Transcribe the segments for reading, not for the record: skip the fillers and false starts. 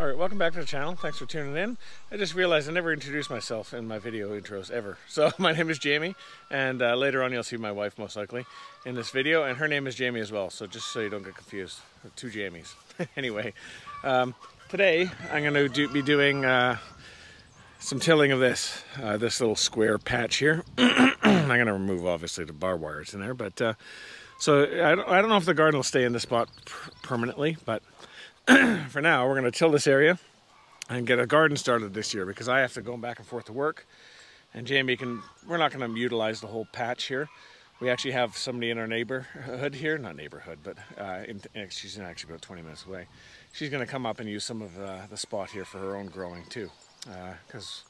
Alright, welcome back to the channel. Thanks for tuning in. I just realized I never introduced myself in my video intros ever. So my name is Jamie, and later on you'll see my wife most likely in this video, and her name is Jamie as well, so just so you don't get confused. Two Jamies. Anyway, today I'm going to be doing some tilling of this, this little square patch here. I'm going to remove obviously the barbed wire in there, but so I don't know if the garden will stay in this spot permanently, but for now, we're going to till this area and get a garden started this year because I have to go back and forth to work. And Jamie can, we're not going to utilize the whole patch here. We actually have somebody in our neighborhood here, not neighborhood, but she's actually about 20 minutes away. She's going to come up and use some of the spot here for her own growing too. Because,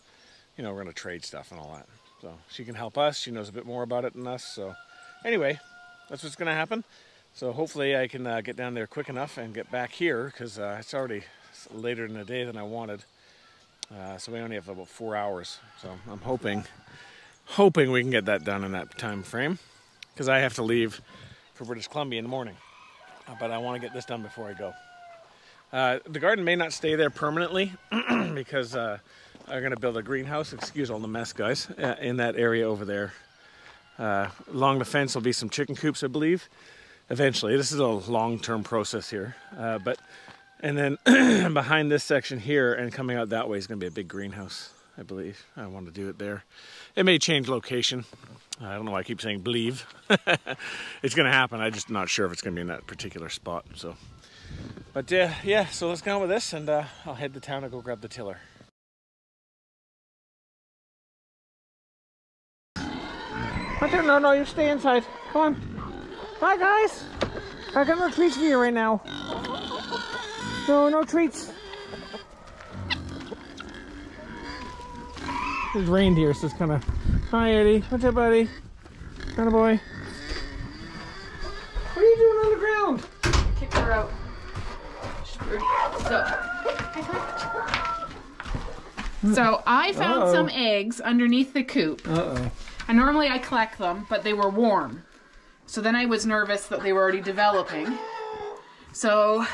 you know, we're going to trade stuff and all that. So she can help us. She knows a bit more about it than us. So anyway, that's what's going to happen. So hopefully I can get down there quick enough and get back here because it's already later in the day than I wanted. So we only have about 4 hours. So I'm hoping we can get that done in that time frame because I have to leave for British Columbia in the morning. But I want to get this done before I go. The garden may not stay there permanently because I'm going to build a greenhouse. Excuse all the mess, guys, in that area over there. Along the fence will be some chicken coops, I believe. Eventually, this is a long-term process here, and then behind this section here and coming out that way is going to be a big greenhouse, I believe. I want to do it there. It may change location. I don't know why I keep saying believe. It's going to happen. I'm just not sure if it's going to be in that particular spot. So, but yeah, so let's go on with this, and I'll head to town and go grab the tiller. Hunter, no, you stay inside. Come on. Hi guys! I got no treats for you right now. No treats. There's reindeer, so it's kind of... Hi Eddie, what's up buddy? Atta boy. What are you doing on the ground? I kicked her out. So I found some eggs underneath the coop. Uh-oh. And normally I collect them, but they were warm. So then I was nervous that they were already developing. So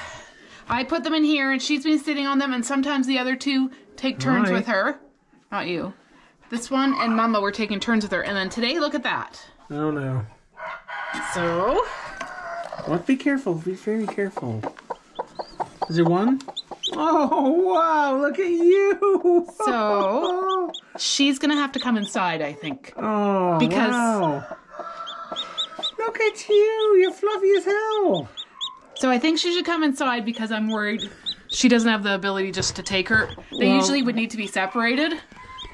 I put them in here and she's been sitting on them, and sometimes the other two take turns with her. Not you. This one and Mama were taking turns with her. And then today, look at that. Oh no. So. Well, be careful. Be very careful. Is there one? Oh wow, look at you. So she's gonna have to come inside, I think. Oh, because wow. Look at you, you're fluffy as hell. So I think she should come inside because I'm worried she doesn't have the ability just to take her. They usually would need to be separated.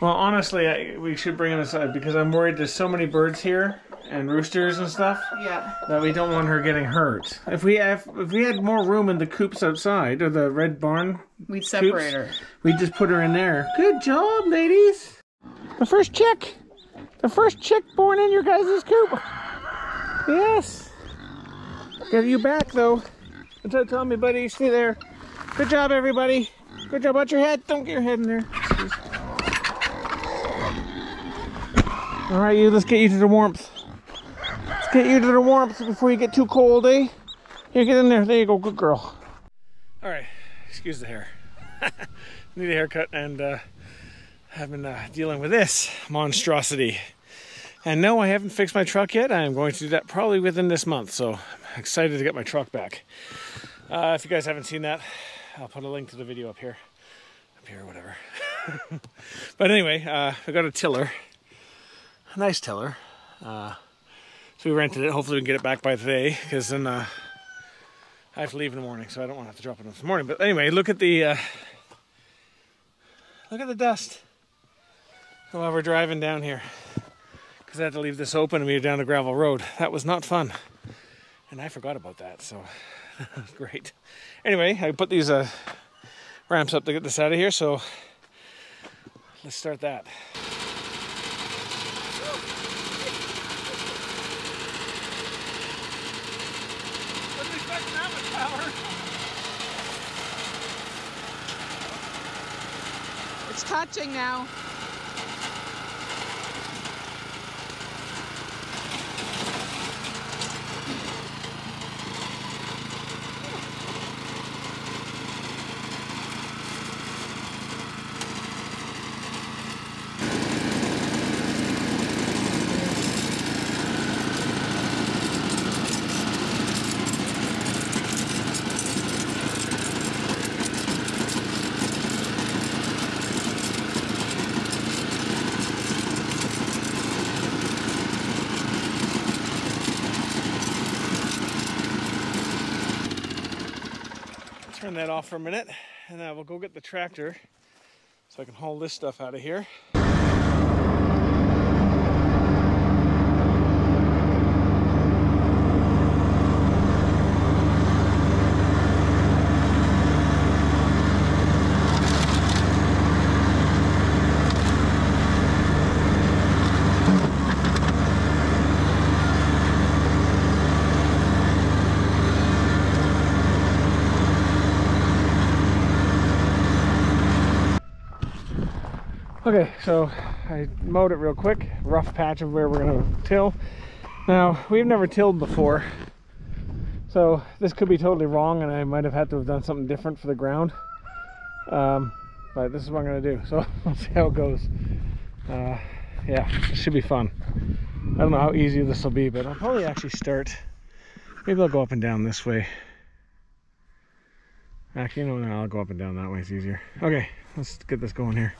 Well, honestly, we should bring them inside because I'm worried there's so many birds here and roosters and stuff. Yeah. That we don't want her getting hurt. If we had more room in the coops outside or the red barn, we'd separate her. We'd just put her in there. Good job, ladies. The first chick born in your guys' coop. Yes. Get you back though. Don't tell me, buddy. Stay there. Good job, everybody. Good job. Watch your head. Don't get your head in there. Jeez. All right, you. Let's get you to the warmth. Let's get you to the warmth before you get too cold, eh? Here, get in there. There you go. Good girl. All right. Excuse the hair. Need a haircut, and I've been dealing with this monstrosity. And no, I haven't fixed my truck yet. I am going to do that probably within this month. So I'm excited to get my truck back. If you guys haven't seen that, I'll put a link to the video up here, whatever. But anyway, I got a tiller, a nice tiller. So we rented it. Hopefully we can get it back by today because then I have to leave in the morning. So I don't want to have to drop it off in the morning. But anyway, look at the dust while we're driving down here. Because I had to leave this open and we were down a gravel road. That was not fun. And I forgot about that, so that was great. Anyway, I put these ramps up to get this out of here, so let's start that. Wasn't expecting that much power. It's touching now. turn that off for a minute, and I will go get the tractor so I can haul this stuff out of here. Okay, so I mowed it real quick, rough patch of where we're gonna till. Now, we've never tilled before, so this could be totally wrong and I might have had to have done something different for the ground. But this is what I'm gonna do, so we'll see how it goes. Yeah, it should be fun. I don't know how easy this will be, but I'll probably actually start, maybe I'll go up and down this way. Actually, you know what, I'll go up and down that way, it's easier. Okay, let's get this going here.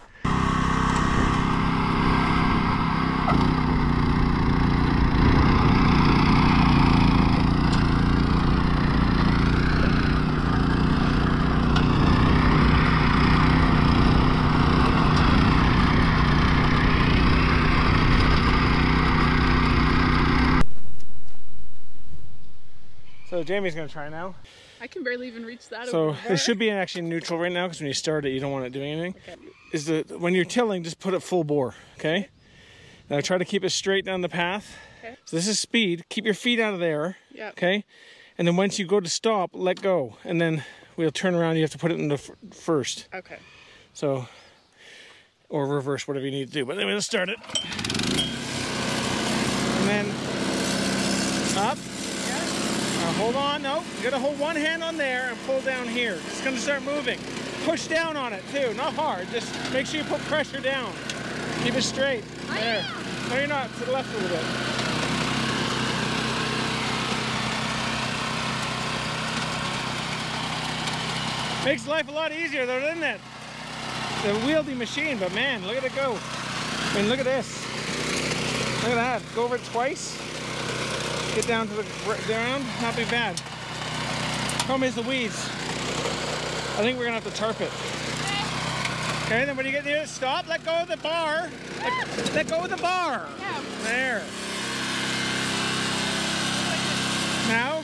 So Jamie's gonna try now. I can barely even reach that. So over there. It should be actually neutral right now because when you start it, you don't want it doing anything. Okay. When you're tilling, just put it full bore, okay? Now try to keep it straight down the path. Okay. So this is speed. Keep your feet out of there, yep. Okay? And then once you go to stop, let go, and then we'll turn around. You have to put it in the first. Okay. So, or reverse, whatever you need to do. But anyway, let's start it. And then up. Hold on, no, you gotta hold one hand on there and pull down here. It's gonna start moving. Push down on it too, not hard. Just make sure you put pressure down. Keep it straight. There. No, you're not, to the left a little bit. Makes life a lot easier though, doesn't it? It's a wieldy machine, but man, look at it go. I mean, look at this. Look at that, go over it twice. Get down to the ground, not be bad. Problem is the weeds. I think we're gonna have to tarp it. Okay, then when you get near it, stop, let go of the bar. Let go of the bar. Yeah. There. Now,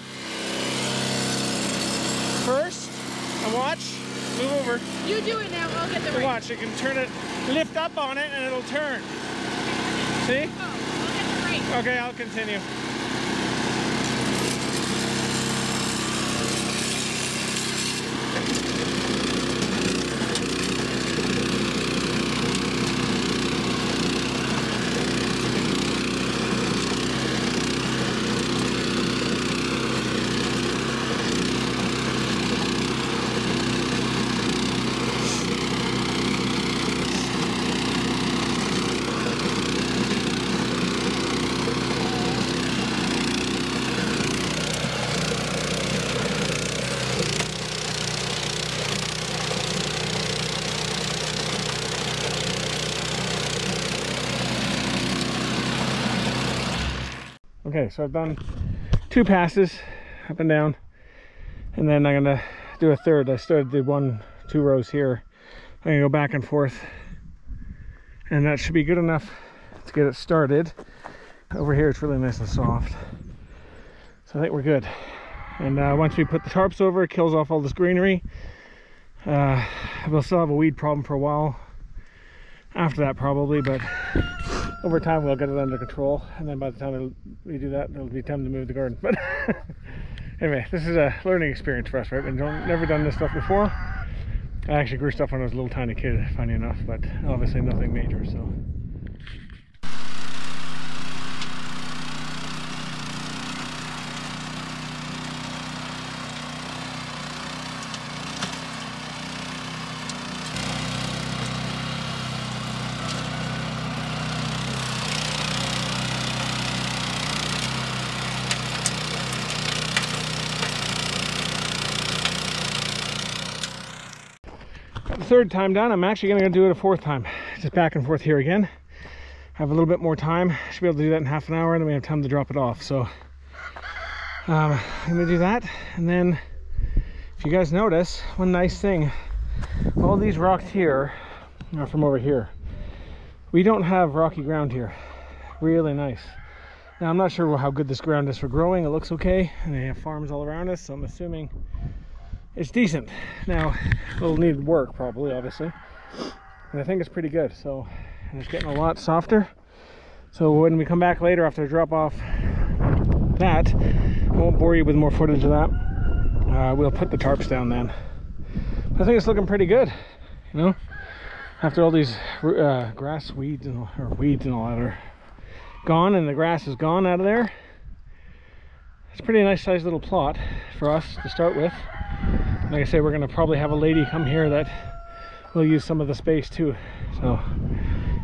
first, and watch, move over. You do it now, I'll get the ring. Watch, you can turn it, lift up on it, and it'll turn. See? Oh, I'll get the ring. Okay, I'll continue. Okay, so I've done two passes up and down, and then I'm gonna do a third. I started the 1-2 rows here. I'm gonna go back and forth, and that should be good enough to get it started. Over here it's really nice and soft, so I think we're good. And once we put the tarps over, it kills off all this greenery. We'll still have a weed problem for a while after that probably, but over time we'll get it under control, and then by the time we do that, it'll be time to move the garden. But anyway, this is a learning experience for us, right? We've never done this stuff before. I actually grew stuff when I was a little tiny kid, funny enough, but obviously nothing major, so. Third time done, I'm actually gonna do it a fourth time. Just back and forth here again. Have a little bit more time. Should be able to do that in half an hour, and then we have time to drop it off. So I'm gonna do that, and then If you guys notice, one nice thing, all these rocks here are from over here. We don't have rocky ground here. Really nice. Now, I'm not sure how good this ground is for growing. It looks okay, and they have farms all around us, so I'm assuming it's decent. Now, it'll need work probably, obviously, and I think it's pretty good. So, and it's getting a lot softer. So when we come back later after I drop off that, I won't bore you with more footage of that. We'll put the tarps down then. But I think it's looking pretty good, you know, after all these grass weeds and all that are gone and the grass is gone out of there. It's a pretty nice sized little plot for us to start with. Like I say, we're gonna probably have a lady come here that will use some of the space too. So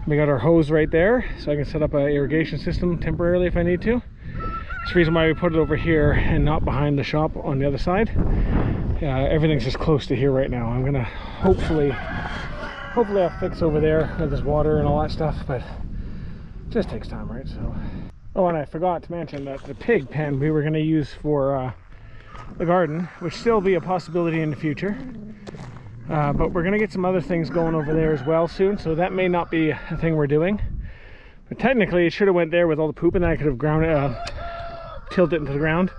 we got our hose right there, so I can set up an irrigation system temporarily if I need to. That's the reason why we put it over here and not behind the shop on the other side. Everything's just close to here right now. I'm gonna hopefully I'll fix over there with this water and all that stuff, but it just takes time, right? So, oh, and I forgot to mention that the pig pen we were gonna use for the garden, which still be a possibility in the future. But we're gonna get some other things going over there as well soon, so that may not be a thing we're doing. But technically, it should have went there with all the poop, and I could have ground it, tilted it into the ground.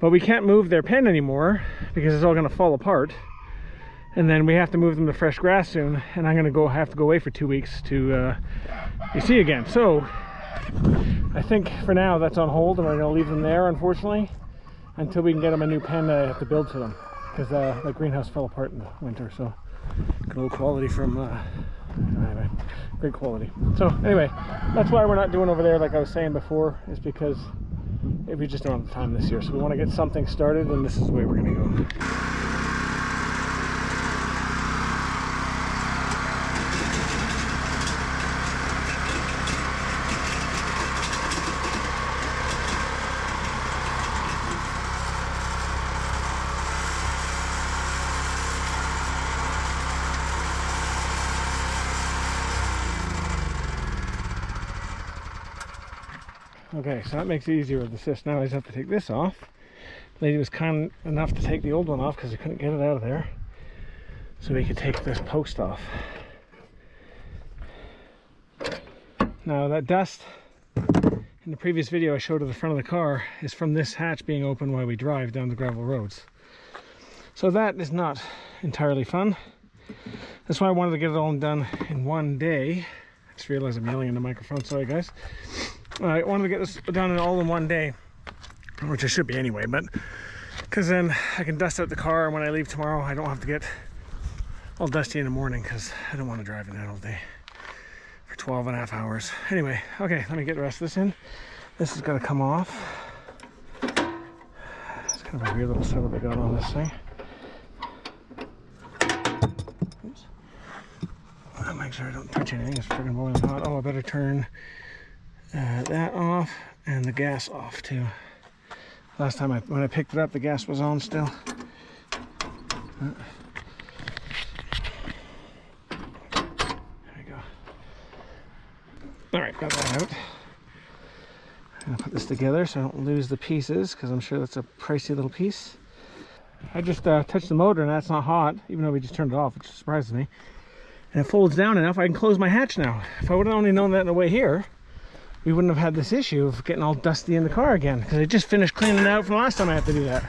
But we can't move their pen anymore because it's all gonna fall apart. And then we have to move them to fresh grass soon, and I'm gonna have to go away for 2 weeks to see again. So I think for now that's on hold, and we're gonna leave them there, unfortunately, until we can get them a new pen that I have to build for them. Because the greenhouse fell apart in the winter, so good old quality from anyway, great quality. So anyway, that's why we're not doing over there like I was saying before, is because we just don't have the time this year. So we want to get something started, and this is the way we're going to go. Okay, so that makes it easier with the cyst. Now I just have to take this off. The lady was kind enough to take the old one off because we couldn't get it out of there. So we could take this post off. Now that dust, in the previous video I showed at the front of the car, is from this hatch being open while we drive down the gravel roads. So that is not entirely fun. That's why I wanted to get it all done in one day. I just realized I'm yelling in the microphone, sorry guys. I wanted to get this done all in one day, which I should be anyway, but because then I can dust out the car, and when I leave tomorrow I don't have to get all dusty in the morning, because I don't want to drive in that all day for 12.5 hours. Anyway, okay, let me get the rest of this in. This is going to come off. It's kind of a weird little setup I got on this thing. Oops. I'll make sure I don't touch anything. It's freaking boiling hot. Oh, I better turn that off and the gas off too. Last time when I picked it up, the gas was on still. There we go. All right, got that out. I'm gonna put this together so I don't lose the pieces, because I'm sure that's a pricey little piece. I just touched the motor and that's not hot, even though we just turned it off, which surprises me. And it folds down enough I can close my hatch now. If I would have only known that on the way here, we wouldn't have had this issue of getting all dusty in the car again, because I just finished cleaning it out from the last time I had to do that.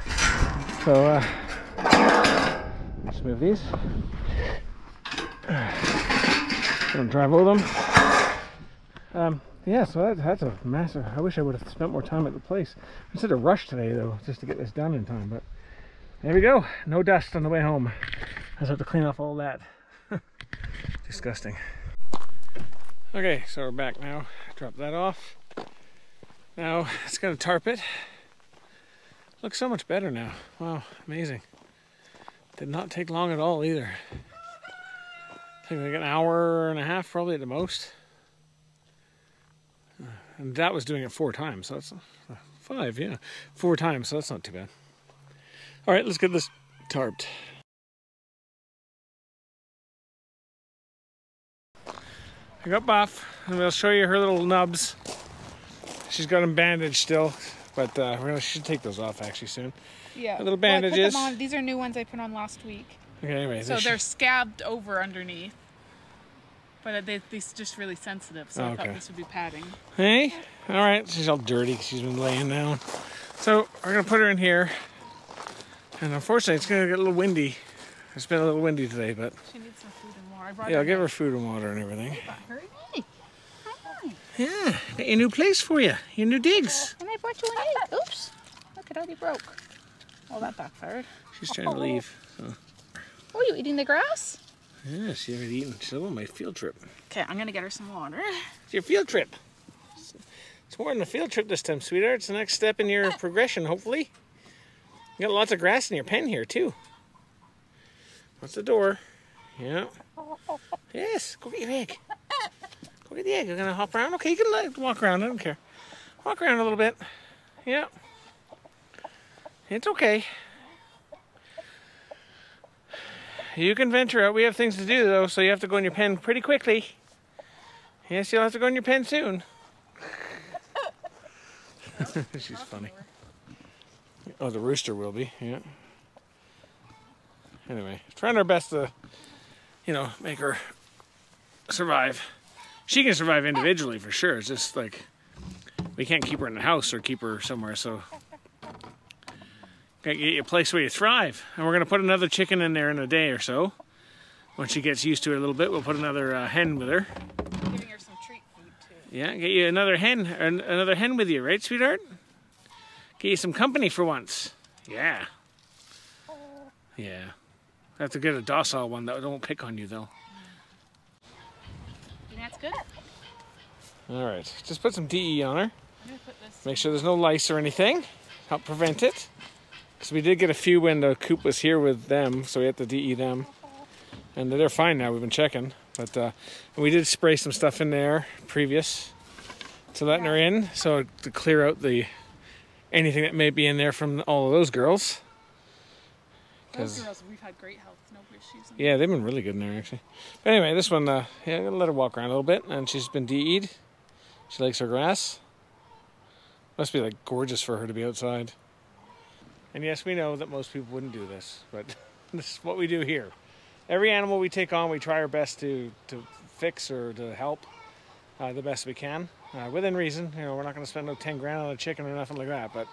So let's move these. Don't drive over them. Yeah, so that's a massive. I wish I would have spent more time at the place. I'm such a rush today though, just to get this done in time. But there we go. No dust on the way home. I just have to clean off all that. Disgusting. Okay, so we're back now. Drop that off. Now it's gonna tarp it. Looks so much better now. Wow, amazing. Did not take long at all either. Took like an hour and a half probably at the most. And that was doing it 4 times, so that's 5, yeah. 4 times, so that's not too bad. All right, let's get this tarped. I got Buff, and we'll show you her little nubs. She's got them bandaged still, But we should take those off actually soon. Yeah. The little bandages. Well, I put them on. These are new ones I put on last week. Okay, anyway. So they're scabbed over underneath. But they're just really sensitive, so I thought this would be padding. Hey? All right. She's all dirty because she's been laying down. So we're going to put her in here. And unfortunately, it's going to get a little windy. It's been a little windy today, but... She needs some food and water. Yeah, I'll give her food and water and everything. I brought her. Hey. Hi. Yeah. Got your new place for you. Your new digs. And I brought you an egg. Oops. Look, it already broke. Oh, that backfired. She's trying to leave. So. Oh, you eating the grass? Yeah, she haven't eaten. She's on my field trip. Okay, I'm going to get her some water. It's your field trip. It's more than a field trip this time, sweetheart. It's the next step in your progression, hopefully. You got lots of grass in your pen here, too. That's the door. Yeah. Yes, go get your egg. Go get the egg. You're going to hop around? Okay, you can walk around. I don't care. Walk around a little bit. Yeah. It's okay. You can venture out. We have things to do, though, so you have to go in your pen pretty quickly. Yes, you'll have to go in your pen soon. She's funny. Oh, the rooster will be, yeah. Anyway, trying our best to, you know, make her survive. She can survive individually for sure. It's just like we can't keep her in the house or keep her somewhere, so... Gotta get you a place where you thrive. And we're gonna put another chicken in there in a day or so. Once she gets used to it a little bit, we'll put another hen with her. Giving her some treat food too. Yeah, get you another hen with you, right, sweetheart? Get you some company for once. Yeah. Yeah. Have to get a docile one that won't pick on you though. And that's good. All right, just put some DE on her. I'm gonna put this. Make sure there's no lice or anything. Help prevent it. Because we did get a few when the coop was here with them, so we had to DE them. And they're fine now, we've been checking. But we did spray some stuff in there previous to letting her in, so to clear out the anything that may be in there from all of those girls. Those girls, we've had great health, no issues. Yeah, they've been really good in there, actually. But anyway, this one, yeah, I'm going to let her walk around a little bit, and she's been DE'd. She likes her grass. Must be, like, gorgeous for her to be outside. And yes, we know that most people wouldn't do this, but this is what we do here. Every animal we take on, we try our best to fix or to help the best we can. Within reason, you know, we're not going to spend no 10 grand on a chicken or nothing like that, but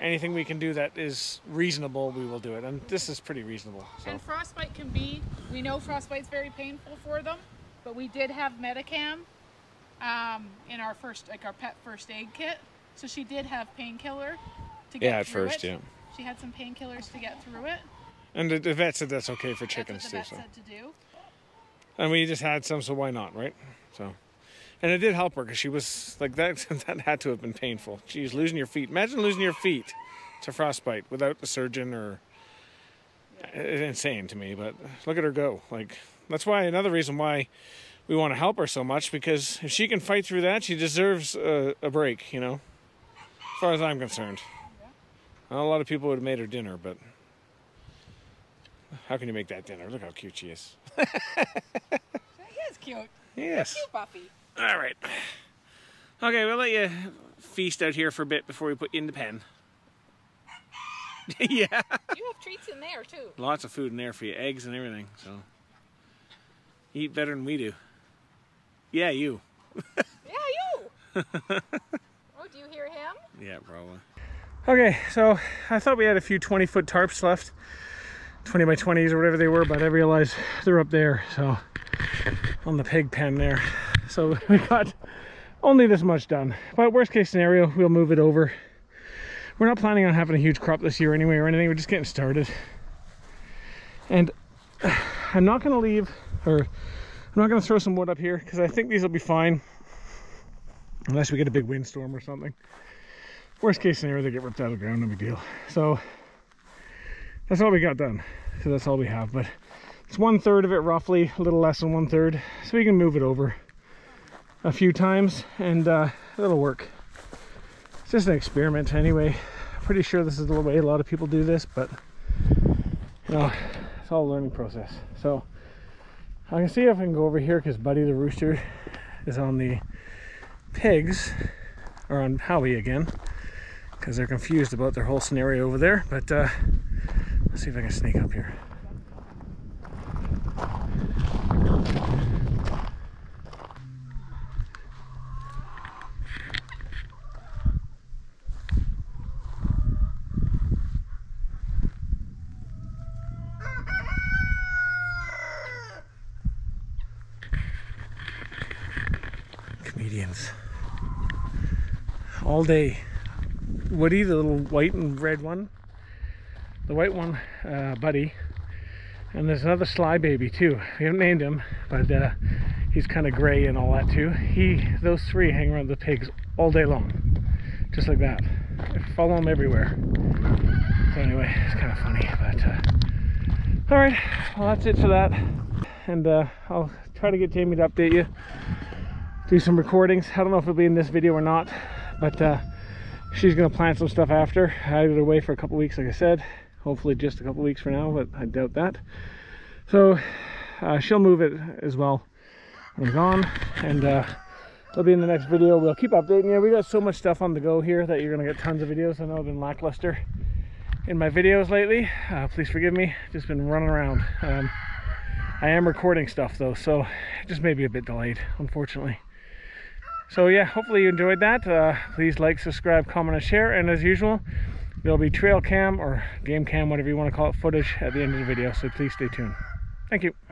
anything we can do that is reasonable, we will do it. And this is pretty reasonable. So. And frostbite can be, we know frostbite's very painful for them, but we did have Medicam in our first, like our pet first aid kit. So she did have painkiller. Yeah, at first, yeah. She had some painkillers to get through it. And the vet said that's okay for chickens too. That's what the vet said to do. And we just had some, so why not, right? So, and it did help her because she was like that. That had to have been painful. She's losing your feet. Imagine losing your feet to frostbite without a surgeon or. It's insane to me, but look at her go. Like that's why another reason why we want to help her so much, because if she can fight through that, she deserves a break. You know, as far as I'm concerned. Not a lot of people would have made her dinner, but how can you make that dinner? Look how cute she is. She is cute. Yes. Cute puppy. All right. Okay, we'll let you feast out here for a bit before we put you in the pen. Yeah. You have treats in there, too. Lots of food in there for you, eggs and everything. So you eat better than we do. Yeah, you. Yeah, you. Oh, do you hear him? Yeah, probably. Okay, so I thought we had a few 20-foot tarps left, 20 by 20s or whatever they were, but I realized they're up there, so on the pig pen there. So we got only this much done, but worst case scenario, we'll move it over. We're not planning on having a huge crop this year anyway or anything, we're just getting started. And I'm not going to leave, or I'm not going to throw some wood up here, because I think these will be fine, unless we get a big windstorm or something. Worst case scenario, they get ripped out of the ground, no big deal. So that's all we got done. So that's all we have, but it's 1/3 of it roughly, a little less than 1/3. So we can move it over a few times and it'll work. It's just an experiment anyway. I'm pretty sure this is the way a lot of people do this, but you know, it's all a learning process. So I can see if I can go over here because Buddy the rooster is on the pigs, or on Howie again. because they're confused about their whole scenario over there. But let's see if I can sneak up here. Comedians all day. Woody, the little white and red one, the white one, Buddy, and there's another Sly Baby too. We haven't named him, but he's kind of gray and all that too. Those three hang around the pigs all day long, just like that. I follow them everywhere. So anyway, it's kind of funny, but all right, well, that's it for that, and I'll try to get Jamie to update you. Do some recordings. I don't know if it'll be in this video or not, but she's gonna plan some stuff after. I was away for a couple weeks, like I said. Hopefully just a couple weeks for now, but I doubt that. So she'll move it as well when I'm gone, and it'll be in the next video. We'll keep updating you. We got so much stuff on the go here that you're gonna get tons of videos. I know I've been lackluster in my videos lately. Please forgive me. Just been running around. I am recording stuff though, so it just may be a bit delayed, unfortunately. So yeah, hopefully you enjoyed that. Please like, subscribe, comment, and share. And as usual, there'll be trail cam or game cam, whatever you want to call it, footage at the end of the video. So please stay tuned. Thank you.